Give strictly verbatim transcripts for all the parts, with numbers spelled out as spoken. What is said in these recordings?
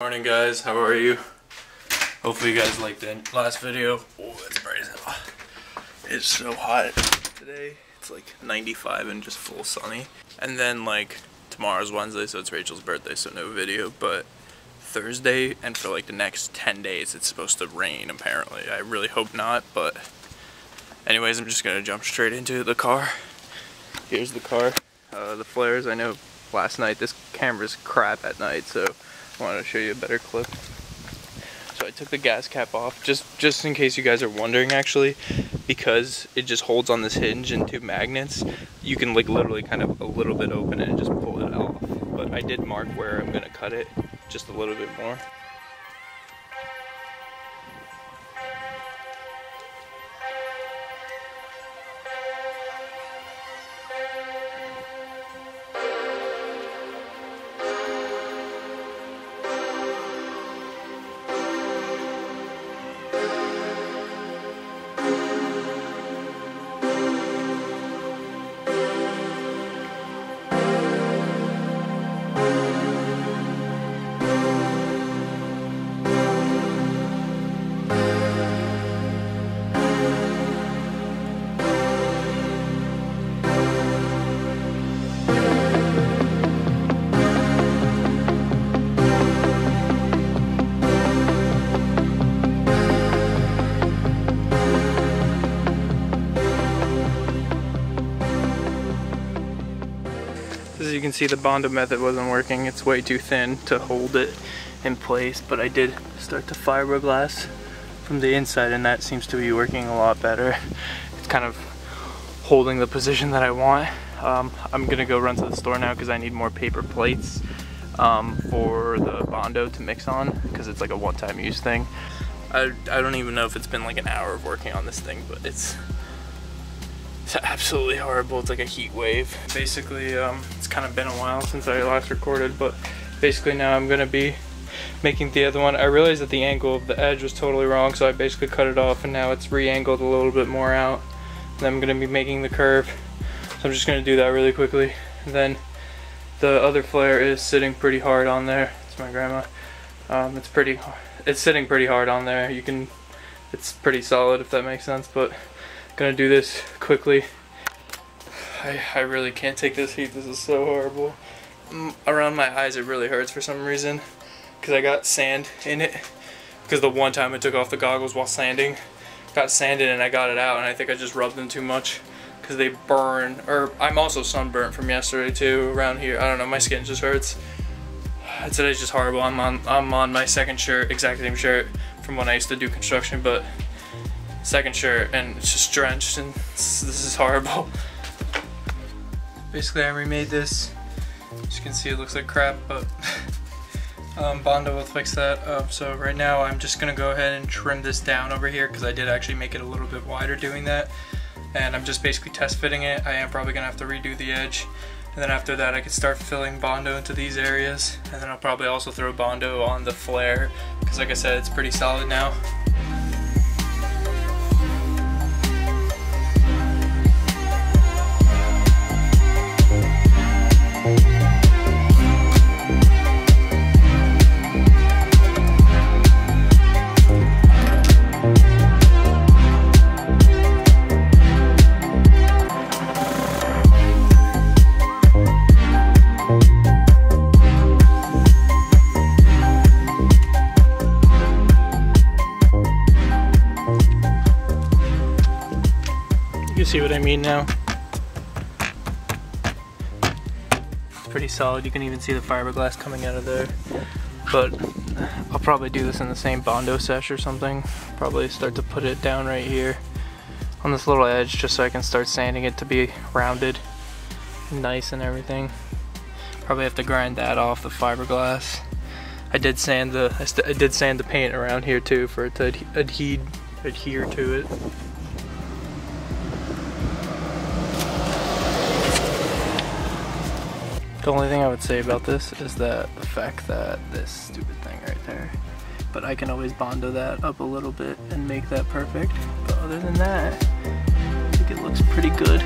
Morning guys, how are you? Hopefully you guys liked the last video. Oh, it's crazy. It's so hot today. It's like ninety-five and just full sunny. And then like tomorrow's Wednesday, so it's Rachel's birthday, so no video. But Thursday and for like the next ten days, it's supposed to rain apparently. I really hope not, but anyways, I'm just gonna jump straight into the car. Here's the car. Uh, the flares, I know last night, this camera's crap at night, so I wanted to show you a better clip. So I took the gas cap off, just, just in case you guys are wondering actually, because it just holds on this hinge and two magnets. You can like literally kind of a little bit open it and just pull it off. But I did mark where I'm gonna cut it, just a little bit more. As you can see, the Bondo method wasn't working. It's way too thin to hold it in place, but I did start to fiberglass from the inside and that seems to be working a lot better. It's kind of holding the position that I want. Um, I'm gonna go run to the store now because I need more paper plates um, for the Bondo to mix on because it's like a one-time use thing. I, I don't even know if it's been like an hour of working on this thing, but it's It's absolutely horrible. It's like a heat wave. Basically, um, it's kind of been a while since I last recorded, but basically now I'm gonna be making the other one. I realized that the angle of the edge was totally wrong, so I basically cut it off and now it's re-angled a little bit more out. And then I'm gonna be making the curve. So I'm just gonna do that really quickly. And then the other flare is sitting pretty hard on there. It's my grandma. Um, it's pretty, it's sitting pretty hard on there. You can, it's pretty solid if that makes sense, but gonna do this quickly. I, I really can't take this heat. This is so horrible. Around my eyes it really hurts for some reason because I got sand in it, because the one time I took off the goggles while sanding, got sand in it and I got it out, and I think I just rubbed them too much because they burn. Or I'm also sunburnt from yesterday too around here. I don't know, my skin just hurts. Today's just horrible. I'm on, I'm on my second shirt, exact same shirt from when I used to do construction, but second shirt, and it's just drenched, and this is horrible. Basically I remade this. As you can see, it looks like crap, but um, Bondo will fix that up. So right now I'm just gonna go ahead and trim this down over here because I did actually make it a little bit wider doing that, and I'm just basically test fitting it. I am probably gonna have to redo the edge, and then after that I could start filling Bondo into these areas, and then I'll probably also throw Bondo on the flare because like I said, it's pretty solid now. See what I mean now? It's pretty solid. You can even see the fiberglass coming out of there. But I'll probably do this in the same Bondo sesh or something. Probably start to put it down right here on this little edge just so I can start sanding it to be rounded and nice and everything. Probably have to grind that off, the fiberglass. I did sand the I, st I did sand the paint around here too for it to ad adhere adhere to it. The only thing I would say about this is that the fact that this stupid thing right there, but I can always Bondo that up a little bit and make that perfect. But other than that, I think it looks pretty good.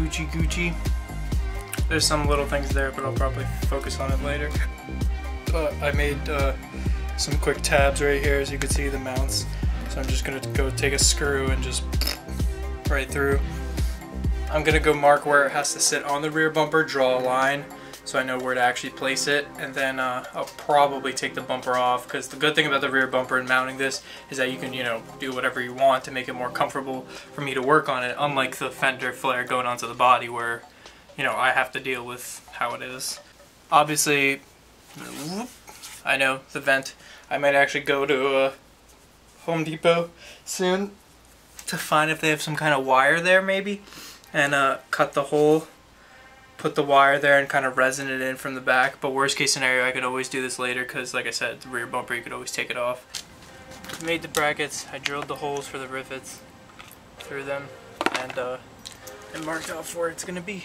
Gucci Gucci. There's some little things there, but I'll probably focus on it later. Uh, I made uh, some quick tabs right here, as you can see, the mounts. So I'm just gonna go take a screw and just right through. I'm gonna go mark where it has to sit on the rear bumper, draw a line, so I know where to actually place it, and then uh, I'll probably take the bumper off, because the good thing about the rear bumper and mounting this is that you can, you know, do whatever you want to make it more comfortable for me to work on it, unlike the fender flare going onto the body where, you know, I have to deal with how it is. Obviously, I know, the vent. I might actually go to uh, Home Depot soon to find if they have some kind of wire there, maybe, and uh, cut the hole, put the wire there and kind of resin it in from the back. But worst case scenario, I could always do this later, because like I said, the rear bumper, you could always take it off. Made the brackets, I drilled the holes for the rivets through them, and uh, and marked off where it's gonna be.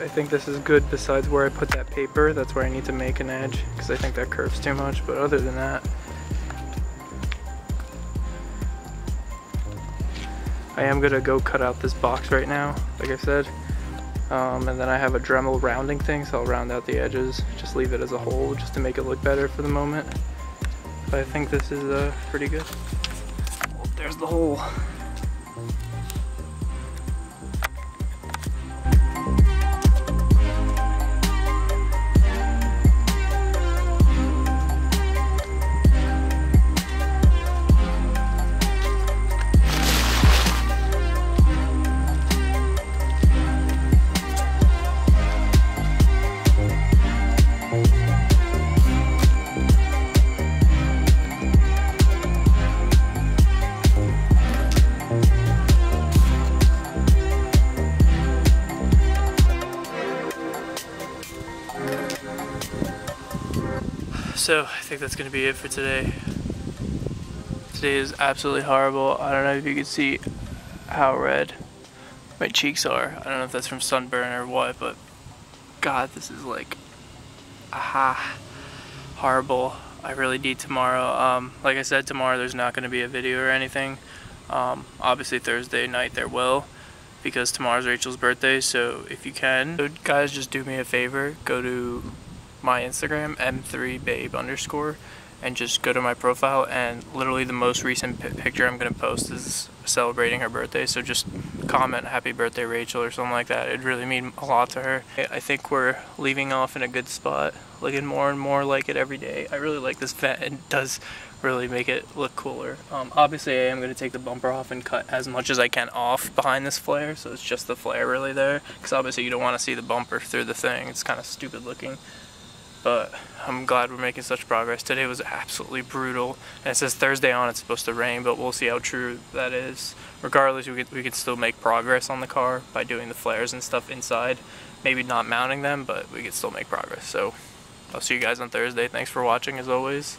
I think this is good besides where I put that paper. That's where I need to make an edge, because I think that curves too much, but other than that, I am gonna go cut out this box right now, like I said, um, and then I have a Dremel rounding thing, so I'll round out the edges, just leave it as a whole just to make it look better for the moment. But I think this is uh, pretty good. Oh, there's the hole. So I think that's going to be it for today. Today is absolutely horrible. I don't know if you can see how red my cheeks are. I don't know if that's from sunburn or what, but God, this is like, aha, horrible. I really need tomorrow. Um, like I said, tomorrow there's not going to be a video or anything. Um, obviously Thursday night there will, because tomorrow's Rachel's birthday, so if you can. So guys, just do me a favor, go to my Instagram, m three babe underscore, and just go to my profile, and literally the most recent picture I'm gonna post is celebrating her birthday, so just comment happy birthday Rachel or something like that. It'd really mean a lot to her. I think we're leaving off in a good spot, looking more and more like it every day. I really like this vent, and does really make it look cooler. Um, obviously I am gonna take the bumper off and cut as much as I can off behind this flare, so it's just the flare really there, because obviously you don't want to see the bumper through the thing. It's kind of stupid looking. but I'm glad we're making such progress. Today was absolutely brutal, and it says Thursday on it's supposed to rain, but we'll see how true that is. Regardless, we could, we could still make progress on the car by doing the flares and stuff inside. Maybe not mounting them, but we could still make progress. So I'll see you guys on Thursday. Thanks for watching as always.